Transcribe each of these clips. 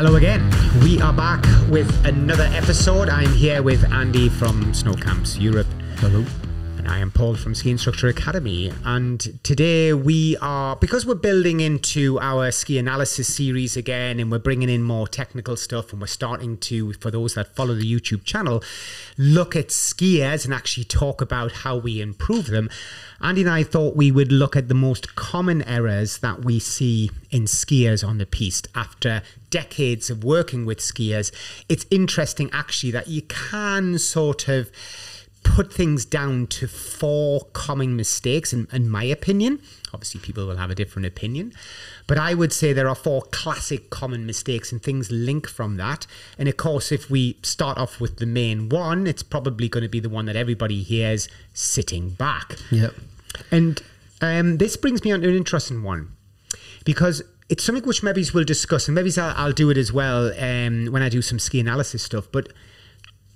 hello again. We are back with another episode. I'm here with Andy from Snow Camps Europe. Hello. And I am Paul from Ski Instructor Academy. And today we are, because we're building into our ski analysis series again, and we're bringing in more technical stuff, and we're starting to, for those that follow the YouTube channel, look at skiers and actually talk about how we improve them. Andy and I thought we would look at the most common errors that we see in skiers on the piste. After decades of working with skiers, it's interesting actually that you can sort of put things down to 4 common mistakes, in my opinion. Obviously, people will have a different opinion, but I would say there are 4 classic common mistakes, and things link from that. And of course, if we start off with the main one, it's probably going to be the one that everybody hears: sitting back. Yep. And this brings me on to an interesting one, because it's something which maybe we'll discuss, and maybe I'll do it as well when I do some ski analysis stuff, but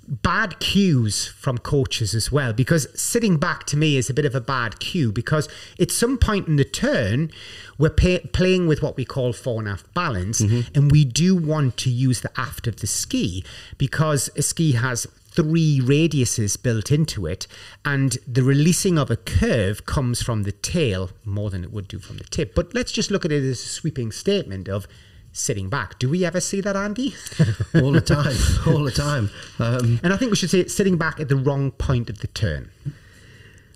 bad cues from coaches as well, because sitting back to me is a bit of a bad cue, because at some point in the turn we're playing with what we call fore-and-aft balance, and we do want to use the aft of the ski, because a ski has 3 radiuses built into it, and the releasing of a curve comes from the tail more than it would do from the tip. But let's just look at it as a sweeping statement of sitting back. Do we ever see that, Andy? All the time, all the time. And I think we should say it's sitting back at the wrong point of the turn.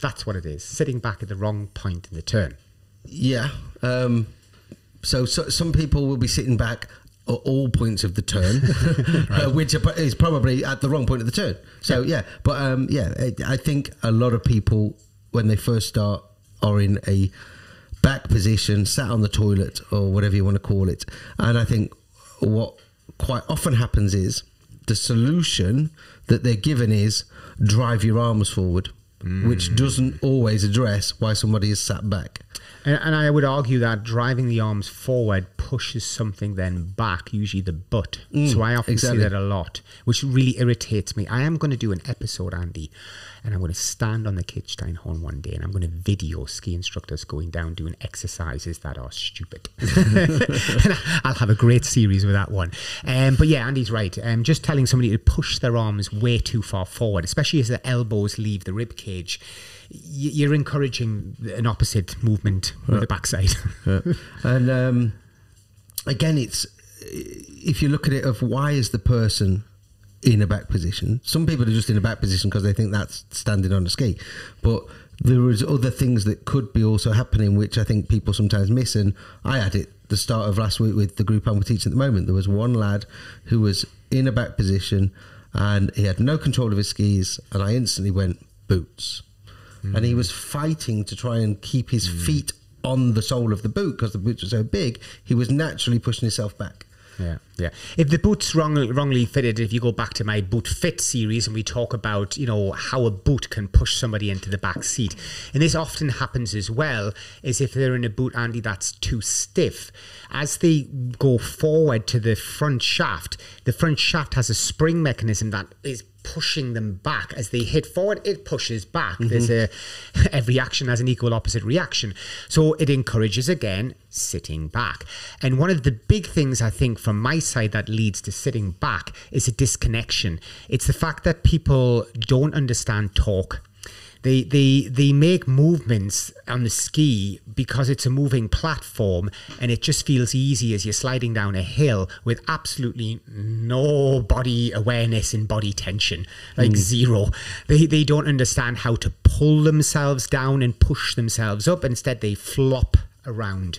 That's what it is, sitting back at the wrong point in the turn. Yeah. So some people will be sitting back at all points of the turn, right, which is probably at the wrong point of the turn. So yeah, but I think a lot of people, when they first start, are in a back position, sat on the toilet or whatever you want to call it. And I think what quite often happens is the solution that they're given is drive your arms forward, which doesn't always address why somebody is sat back. And I would argue that driving the arms forward pushes something then back, usually the butt. So I often see that a lot, which really irritates me. I am going to do an episode, Andy, and I'm going to stand on the Kitschdinehorn one day, and I'm going to video ski instructors going down doing exercises that are stupid. And I'll have a great series with that one. But yeah, Andy's right. Just telling somebody to push their arms way too far forward, especially as the elbows leave the rib cage, you're encouraging an opposite movement with the backside. And again, it's, if you look at it of why is the person in a back position, some people are just in a back position because they think that's standing on a ski, but there is other things that could be also happening, which I think people sometimes miss. And I had it the start of last week with the group I'm teaching at the moment. There was one lad who was in a back position and he had no control of his skis, and I instantly went boots. And he was fighting to try and keep his feet on the sole of the boot because the boots were so big. He was naturally pushing himself back. Yeah, yeah. If the boot's wrongly fitted, if you go back to my Boot Fit series and we talk about, you know, how a boot can push somebody into the back seat. And this often happens as well, is if they're in a boot, Andy, that's too stiff. As they go forward to the front shaft has a spring mechanism that is pushing them back. As they hit forward, it pushes back. There's every action has an equal opposite reaction. So it encourages, again, sitting back. And one of the big things I think from my side that leads to sitting back is a disconnection. It's the fact that people don't understand talk. They make movements on the ski because it's a moving platform, and it just feels easy as you're sliding down a hill with absolutely no body awareness and body tension, like zero. They don't understand how to pull themselves down and push themselves up. Instead, they flop around.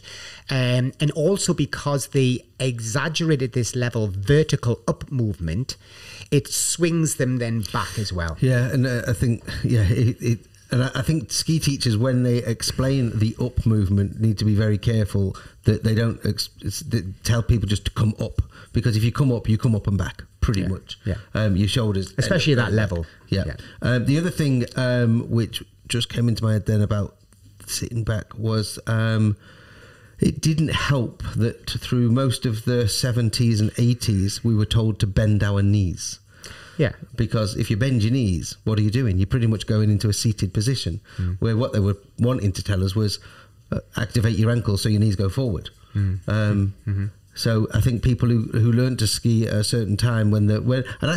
And also because they exaggerated this level vertical up movement, it swings them then back as well. Yeah, and I think, yeah, and I think ski teachers, when they explain the up movement, need to be very careful that they don't tell people just to come up, because if you come up and back pretty much. Yeah. Your shoulders, especially at that level. Yeah. The other thing which just came into my head then about sitting back was it didn't help that through most of the 70s and 80s we were told to bend our knees. Yeah, because if you bend your knees, what are you doing? You're pretty much going into a seated position, where what they were wanting to tell us was activate your ankles so your knees go forward. So I think people who learned to ski at a certain time and I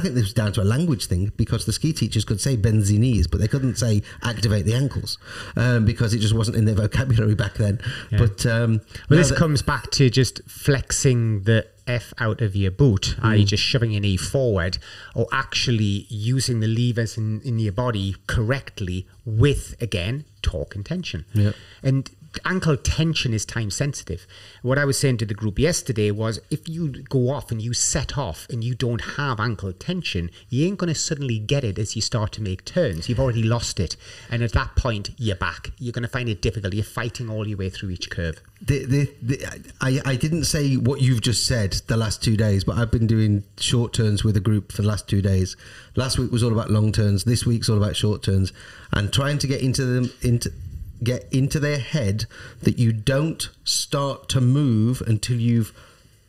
think this was down to a language thing, because the ski teachers could say bend the knees, but they couldn't say activate the ankles, because it just wasn't in their vocabulary back then. Yeah. But this comes back to just flexing the F out of your boot, i.e. just shoving your knee forward, or actually using the levers in your body correctly with, again, torque and tension. Yep. And ankle tension is time sensitive. What I was saying to the group yesterday was, if you go off and you set off and you don't have ankle tension, you ain't going to suddenly get it as you start to make turns. You've already lost it. And at that point, you're back. You're going to find it difficult. You're fighting all your way through each curve. I didn't say what you've just said the last 2 days, but I've been doing short turns with a group for the last 2 days. Last week was all about long turns. This week's all about short turns. And trying to get into their head that you don't start to move until you've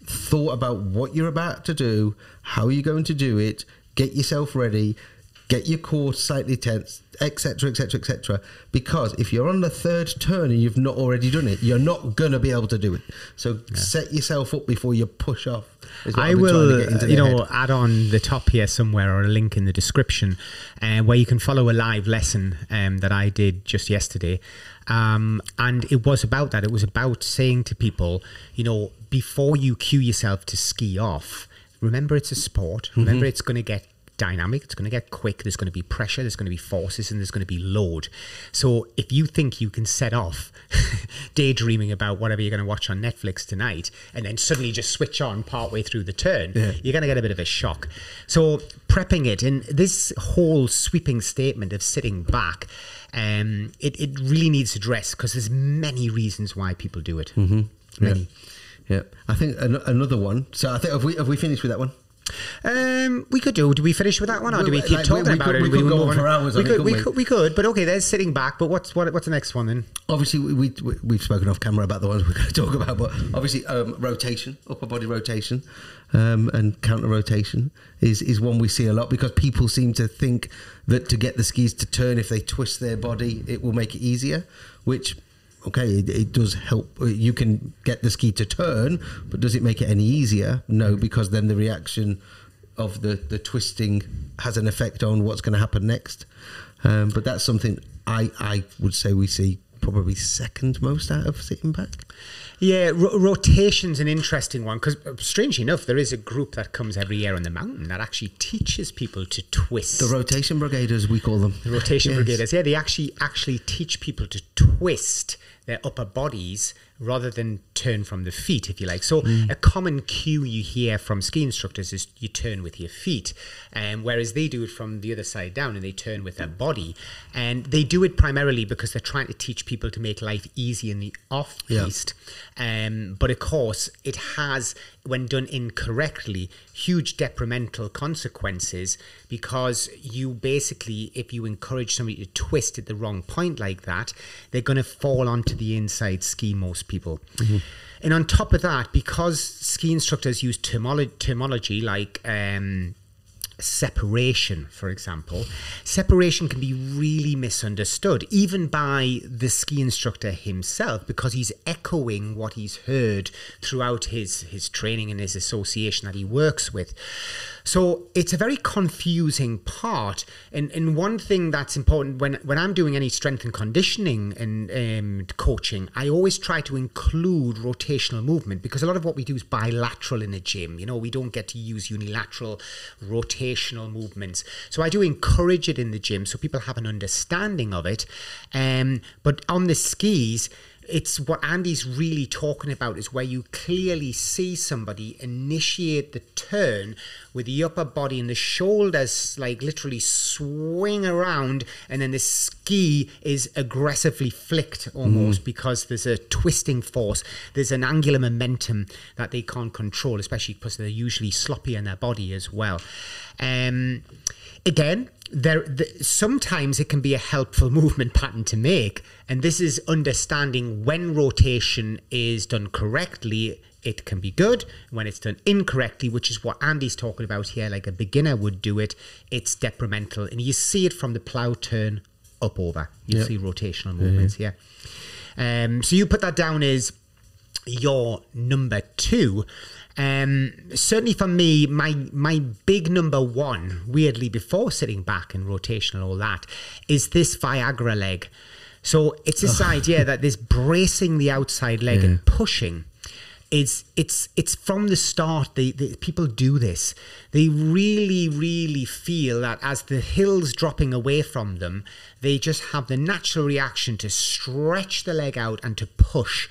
thought about what you're about to do, how you're going to do it, get yourself ready, get your core slightly tense, etc., etc., etc. Because if you're on the third turn and you've not already done it, you're not going to be able to do it. So set yourself up before you push off. I will, add on the top here somewhere, or a link in the description, where you can follow a live lesson that I did just yesterday. And it was about that. It was about saying to people, before you cue yourself to ski off, remember it's a sport. Mm-hmm. Remember it's going to get dynamic, it's going to get quick, there's going to be pressure, there's going to be forces, and there's going to be load. So if you think you can set off daydreaming about whatever you're going to watch on Netflix tonight and then suddenly just switch on partway through the turn, you're going to get a bit of a shock. So prepping it, and this whole sweeping statement of sitting back, it really needs address, because there's many reasons why people do it. Mm-hmm. Many. Yeah. I think another one. So I think have we finished with that one? We could do. Do we finish with that one, or do we keep talking about it? We could go on for hours. We could, but okay, there's sitting back. But what's the next one then? Obviously, we've spoken off camera about the ones we're going to talk about. But obviously, rotation, upper body rotation, and counter rotation is one we see a lot, because people seem to think that to get the skis to turn, if they twist their body, it will make it easier. Which, okay, it does help. You can get the ski to turn, but does it make it any easier? No, because then the reaction of the twisting has an effect on what's going to happen next. But that's something I would say we see probably second most out of sitting back. Yeah, rotation's an interesting one, because strangely enough, there is a group that comes every year on the mountain that actually teaches people to twist. The rotation brigaders, we call them. The rotation brigaders, yeah, they actually teach people to twist their upper bodies rather than turn from the feet, if you like. So a common cue you hear from ski instructors is you turn with your feet, whereas they do it from the other side down, and they turn with their body. And they do it primarily because they're trying to teach people to make life easy in the off-piste. Yeah. But of course, it has, when done incorrectly, huge detrimental consequences, because you basically, if you encourage somebody to twist at the wrong point like that, they're going to fall onto the inside ski, most people. Mm-hmm. And on top of that, because ski instructors use terminology like separation, for example, separation can be really misunderstood, even by the ski instructor himself, because he's echoing what he's heard throughout his training and his association that he works with. So it's a very confusing part. And one thing that's important, when I'm doing any strength and conditioning and coaching, I always try to include rotational movement, because a lot of what we do is bilateral in a gym. We don't get to use unilateral rotation movements. So I do encourage it in the gym so people have an understanding of it. But on the skis, it's what Andy's really talking about, is where you clearly see somebody initiate the turn with the upper body and the shoulders like literally swing around, and then the ski is aggressively flicked almost, because there's a twisting force, there's an angular momentum that they can't control, especially because they're usually sloppy in their body as well. Again, sometimes it can be a helpful movement pattern to make, and this is understanding when rotation is done correctly, it can be good. When it's done incorrectly, which is what Andy's talking about here, like a beginner would do it, it's detrimental. And you see it from the plow turn up over. You see rotational movements here. So you put that down as your number 2. Certainly for me, my big number one, weirdly, before sitting back and rotational, all that, is this Viagra leg. So it's this idea that this bracing the outside leg and pushing. It's from the start, the people do this. They really, really feel that as the hill's dropping away from them, they just have the natural reaction to stretch the leg out and to push.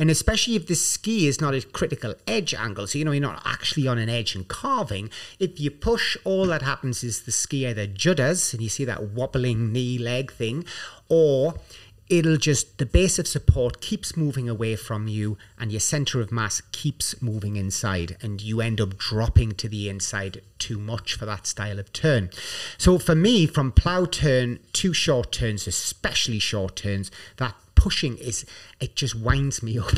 And especially if the ski is not at critical edge angle, so you know you're not actually on an edge and carving, if you push, all that happens is the ski either judders, and you see that wobbling knee-leg thing, or it'll just, the base of support keeps moving away from you and your center of mass keeps moving inside, and you end up dropping to the inside too much for that style of turn. So for me, from plow turn to short turns, especially short turns, that pushing is, it just winds me up.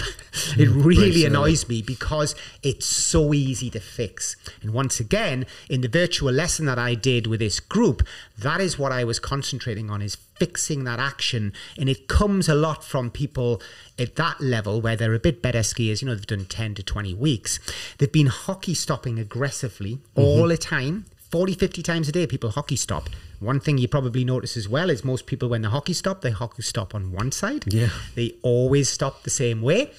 It really annoys me because it's so easy to fix. And once again, in the virtual lesson that I did with this group, that is what I was concentrating on, is fixing that action. And it comes a lot from people at that level where they're a bit better skiers. You know, they've done 10 to 20 weeks. They've been hockey stopping aggressively all the time. 40, 50 times a day, people hockey stop. One thing you probably notice as well is most people, when they hockey stop on one side. Yeah. They always stop the same way.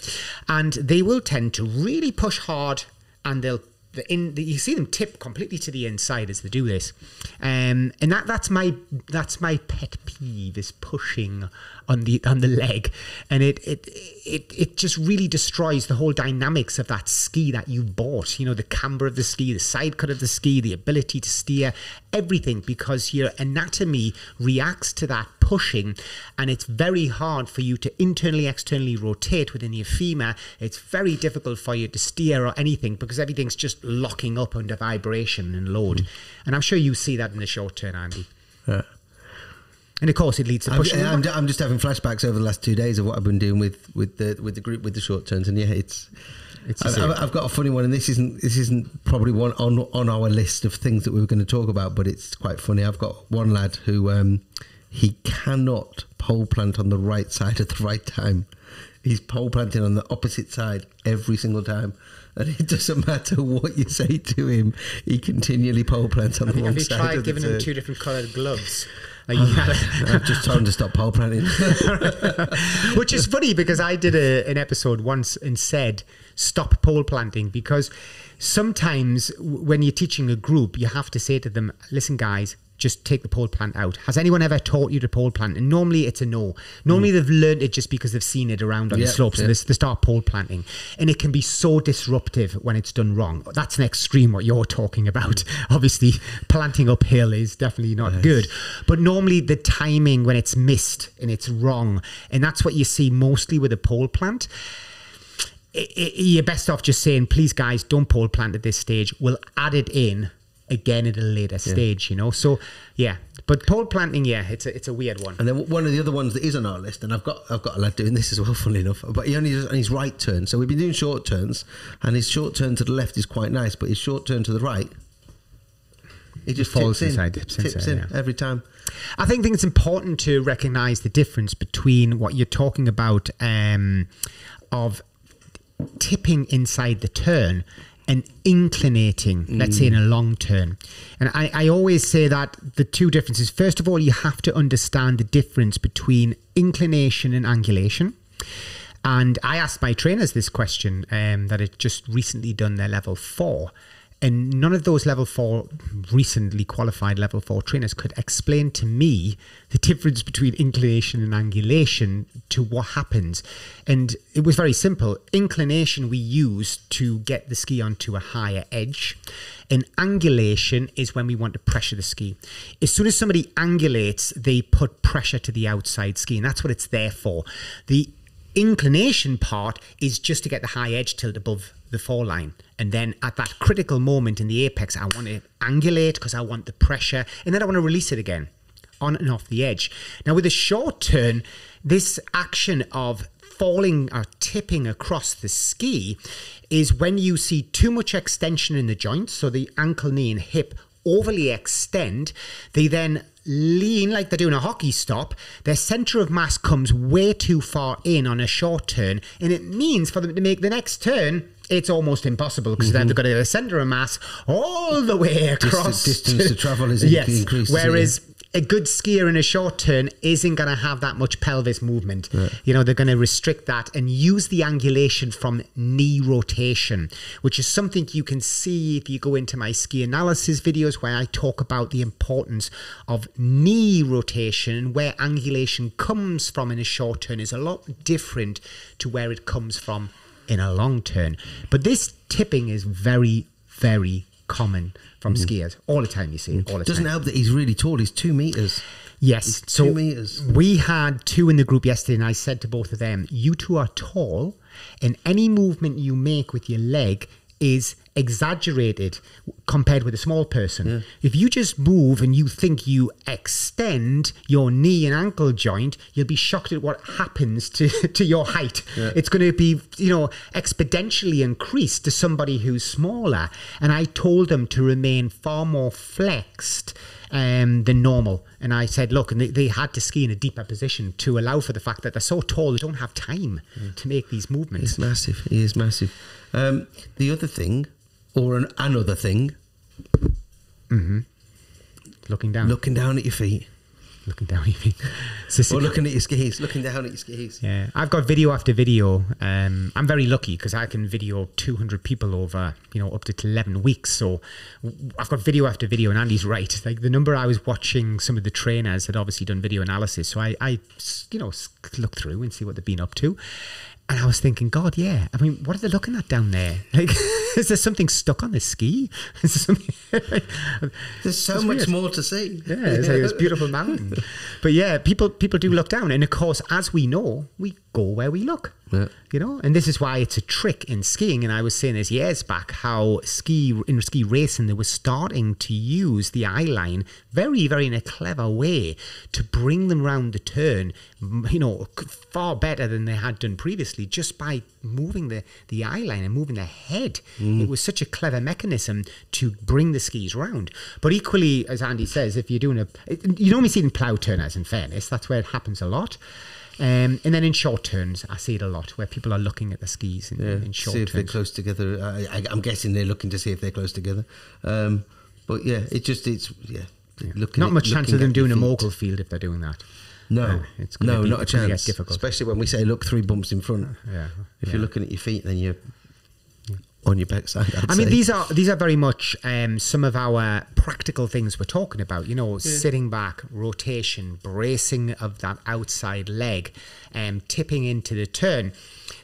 And they will tend to really push hard, and they'll, you see them tip completely to the inside as they do this. And that's my pet peeve, is pushing on the leg. And it just really destroys the whole dynamics of that ski that you bought. You know, the camber of the ski, the side cut of the ski, the ability to steer, everything, because your anatomy reacts to that pushing, and it's very hard for you to internally, externally rotate within your femur. It's very difficult for you to steer or anything because everything's just locking up under vibration and load. And I'm sure you see that in the short turn, Andy. Yeah. And of course, it leads to pushing. I'm just having flashbacks over the last 2 days of what I've been doing with the group with the short turns, and yeah, I've got a funny one, and this isn't probably one on our list of things that we were going to talk about, but it's quite funny. I've got one lad who he cannot pole plant on the right side at the right time. He's pole planting on the opposite side every single time. And it doesn't matter what you say to him, he continually pole plants on the wrong side. Have you tried giving him two different coloured gloves? I've just told him to stop pole planting. Which is funny, because I did an episode once and said, stop pole planting, because sometimes when you're teaching a group, you have to say to them, listen, guys, just take the pole plant out. Has anyone ever taught you to pole plant? And normally it's a no. Normally they've learned it just because they've seen it around on the slopes and they start pole planting. And it can be so disruptive when it's done wrong. That's an extreme, what you're talking about. Obviously, planting uphill is definitely not good. But normally the timing when it's missed and it's wrong, and that's what you see mostly with a pole plant. You're best off just saying, please, guys, don't pole plant at this stage. We'll add it in again at a later stage, you know. So yeah, but pole planting, yeah, it's a weird one. And then one of the other ones that is on our list, and I've got a lad doing this as well, funnily enough, but he only does on his right turn. So we've been doing short turns, and his short turn to the left is quite nice, but his short turn to the right, he just falls inside, tips in every time. I think it's important to recognise the difference between what you're talking about of tipping inside the turn and inclinating, let's say, in a long turn. And I always say that the two differences, first of all, you have to understand the difference between inclination and angulation. And I asked my trainers this question that had just recently done their level 4. And none of those level 4, recently qualified level 4 trainers could explain to me the difference between inclination and angulation to what happens. And it was very simple. Inclination we use to get the ski onto a higher edge. And angulation is when we want to pressure the ski. As soon as somebody angulates, they put pressure to the outside ski. And that's what it's there for. The inclination part is just to get the high edge tilt above the fall line, and then at that critical moment in the apex, I want to angulate because I want the pressure, and then I want to release it again on and off the edge. Now with a short turn, this action of falling or tipping across the ski is when you see too much extension in the joints, so the ankle, knee and hip overly extend. They then lean like they're doing a hockey stop. Their center of mass comes way too far in on a short turn, and it means for them to make the next turn, it's almost impossible because then they've got to get a centre of mass all the way across. Distance to travel is increased. Whereas a good skier in a short turn isn't going to have that much pelvis movement. Right. You know, they're going to restrict that and use the angulation from knee rotation, which is something you can see if you go into my ski analysis videos where I talk about the importance of knee rotation and where angulation comes from in a short turn is a lot different to where it comes from in a long turn. But this tipping is very, very common from skiers all the time. You see it all the time. Doesn't help that he's really tall. He's 2 meters. Yes, so 2 meters. We had 2 in the group yesterday, and I said to both of them, "You 2 are tall, and any movement you make with your leg is exaggerated compared with a small person. Yeah. If you just move and you think you extend your knee and ankle joint, you'll be shocked at what happens to your height. Yeah. It's going to be, you know, exponentially increased to somebody who's smaller." And I told them to remain far more flexed than normal. And I said, look, and they had to ski in a deeper position to allow for the fact that they're so tall, they don't have time to make these movements. It's massive. It is massive. The other thing, or another thing, looking down. Looking down at your feet. Looking down at your feet. Or looking at your skis. Looking down at your skis. Yeah. I've got video after video. I'm very lucky because I can video 200 people over, you know, up to 11 weeks. So I've got video after video, and Andy's right. Like the number I was watching, some of the trainers had obviously done video analysis. So I you know, look through and see what they've been up to. And I was thinking, God, yeah. I mean, what are they looking at down there? Like, is there something stuck on the ski? Is there something? There's so much more to see. Yeah, it's like this beautiful mountain. But yeah, people do look down. And of course, as we know, we go where we look. Yeah. You know, and this is why it's a trick in skiing. And I was saying this years back, how in ski racing, they were starting to use the eye line very, very in a clever way to bring them round the turn, you know, far better than they had done previously, just by moving the eye line and moving the head. It was such a clever mechanism to bring the skis round. But equally, as Andy says, if you're doing you normally see it in plough turners, in fairness, that's where it happens a lot. And then in short turns, I see it a lot where people are looking at the skis in short turns. See if they're close together. I'm guessing they're looking to see if they're close together. But yeah, looking. Not much chance of them doing a mogul field if they're doing that. No, not a chance. Difficult. Especially when we say look 3 bumps in front. Yeah. If you're looking at your feet, then you're on your backside. I mean, these are very much some of our practical things we're talking about. You know, sitting back, rotation, bracing of that outside leg, tipping into the turn.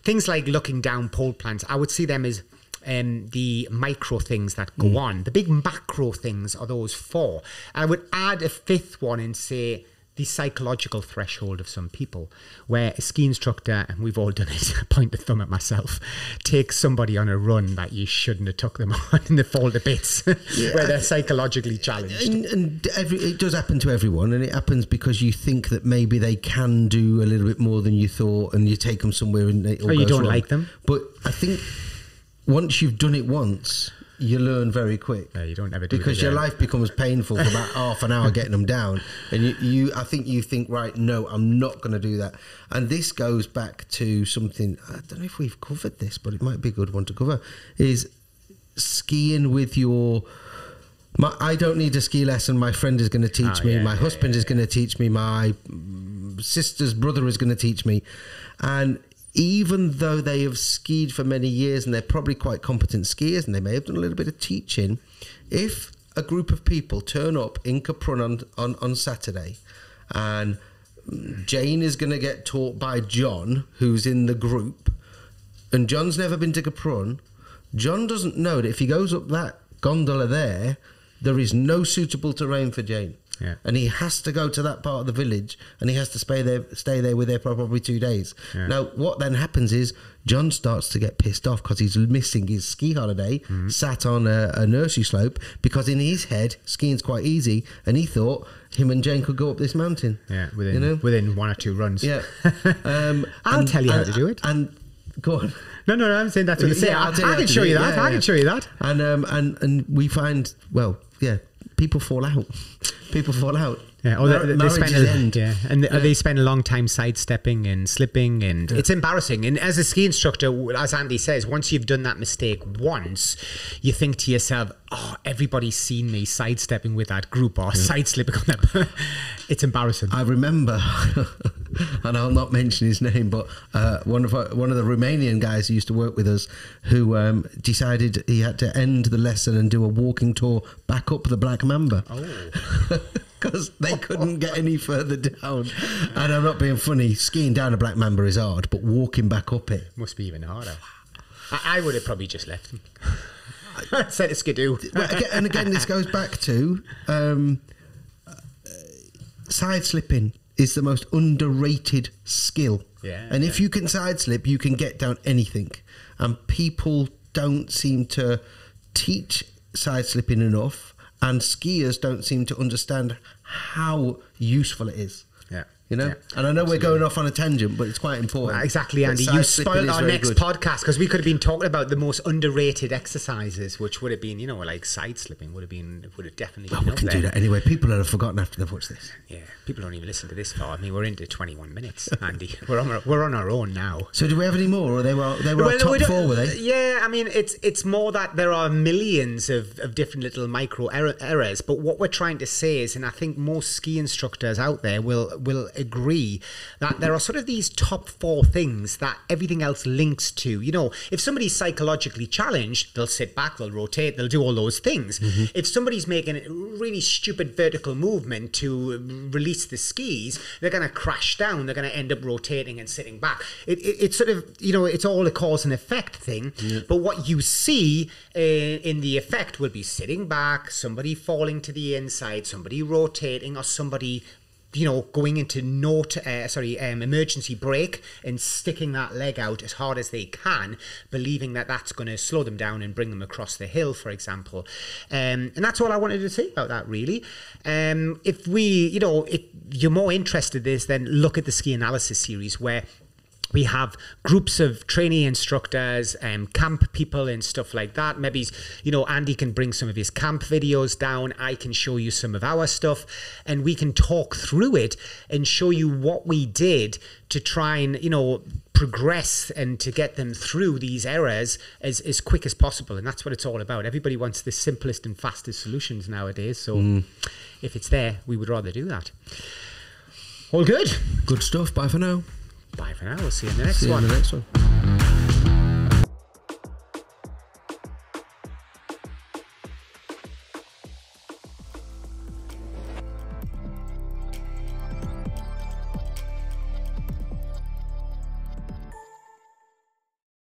Things like looking down, pole plants. I would see them as the micro things that go on. The big macro things are those 4. I would add a 5th one and say the psychological threshold of some people, where a ski instructor, and we've all done it, I point the thumb at myself, takes somebody on a run that you shouldn't have took them on and they fall to bits, where they're psychologically challenged. And it does happen to everyone, and it happens because you think that maybe they can do a little bit more than you thought, and you take them somewhere and it all goes wrong. Like them. But I think once you've done it once, you learn very quick. No, you don't ever do because your life becomes painful for about half an hour getting them down, and I think you think, right, no, I'm not going to do that. And this goes back to something, I don't know if we've covered this, but it might be a good one to cover, is skiing with your. I don't need a ski lesson. My friend is going to teach me. My husband is going to teach me. My sister's brother is going to teach me, and even though they have skied for many years and they're probably quite competent skiers and they may have done a little bit of teaching, if a group of people turn up in Kaprun on Saturday and Jane is going to get taught by John, who's in the group, and John's never been to Kaprun, John doesn't know that if he goes up that gondola there is no suitable terrain for Jane. Yeah. And he has to go to that part of the village, and he has to stay there with her for probably 2 days. Yeah. Now, what then happens is John starts to get pissed off because he's missing his ski holiday, sat on a nursery slope, because in his head, skiing's quite easy, and he thought him and Jane could go up this mountain. Yeah, within 1 or 2 runs. Yeah, I'll tell you how to do it. And go on. No, I'm saying that's what they say. I can show you that. I can show you that. And we find, well, yeah, people fall out. people fall out. Yeah, or they spend they spend a long time sidestepping and slipping, and it's embarrassing. And as a ski instructor, as Andy says, once you've done that mistake once, you think to yourself, "Oh, everybody's seen me sidestepping with that group or sideslipping on that." It's embarrassing. I remember, and I'll not mention his name, but one of the Romanian guys who used to work with us, who decided he had to end the lesson and do a walking tour back up the Black Mamba. Oh. Because they couldn't get any further down. And I'm not being funny, skiing down a Black Mamba is hard, but walking back up it must be even harder. I would have probably just left them. I'd said it's skidoo. And again, this goes back to side slipping is the most underrated skill. Yeah. And if you can side slip, you can get down anything. And people don't seem to teach side slipping enough. And skiers don't seem to understand how useful it is. Yeah. You know? Yeah, and I know we're going off on a tangent, but it's quite important. Well, exactly, Andy. You spoiled our next podcast, because we could have been talking about the most underrated exercises, which would have been, you know, like side slipping would have definitely been. Well, we can do that anyway. People have forgotten after they've watched this. Yeah, people don't even listen to this far. I mean, we're into 21 minutes, Andy. we're on our own now. So do we have any more, or they were top four, were they? Yeah, I mean, it's more that there are millions of different little micro errors. But what we're trying to say is, and I think most ski instructors out there will agree, that there are sort of these top four things that everything else links to. You know, if somebody's psychologically challenged, they'll sit back, they'll rotate, they'll do all those things. Mm-hmm. If somebody's making a really stupid vertical movement to release the skis, they're going to crash down, they're going to end up rotating and sitting back. It's sort of, you know, it's all a cause and effect thing. Yeah. But what you see in the effect will be sitting back, somebody falling to the inside, somebody rotating, or somebody, you know, going into emergency brake and sticking that leg out as hard as they can, believing that that's going to slow them down and bring them across the hill, for example. And that's all I wanted to say about that, really. If we, you know, if you're more interested in this, then look at the Ski Analysis series, where we have groups of trainee instructors, camp people and stuff like that. Maybe, you know, Andy can bring some of his camp videos down. I can show you some of our stuff, and we can talk through it and show you what we did to try and, you know, progress and to get them through these errors as quick as possible. And that's what it's all about. Everybody wants the simplest and fastest solutions nowadays. So if it's there, we would rather do that. All good. Good stuff. Bye for now. We'll see you in the next one.